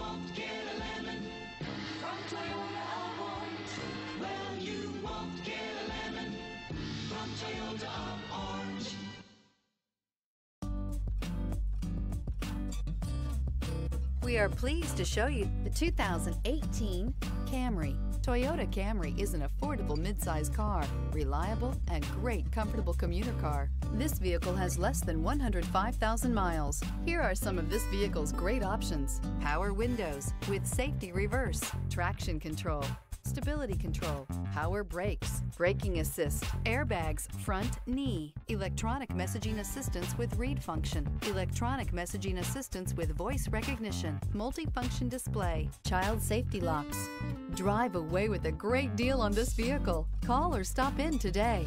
won't get a lemon from Toyota Alphorn. Well, you won't get a lemon from Toyota Alphorn. We are pleased to show you the 2018 Camry. Toyota Camry is an affordable midsize car, reliable and great comfortable commuter car. This vehicle has less than 105,000 miles. Here are some of this vehicle's great options: power windows with safety reverse, traction control, stability control, power brakes, braking assist, airbags, front knee, electronic messaging assistance with read function, electronic messaging assistance with voice recognition, multifunction display, child safety locks. Drive away with a great deal on this vehicle. Call or stop in today.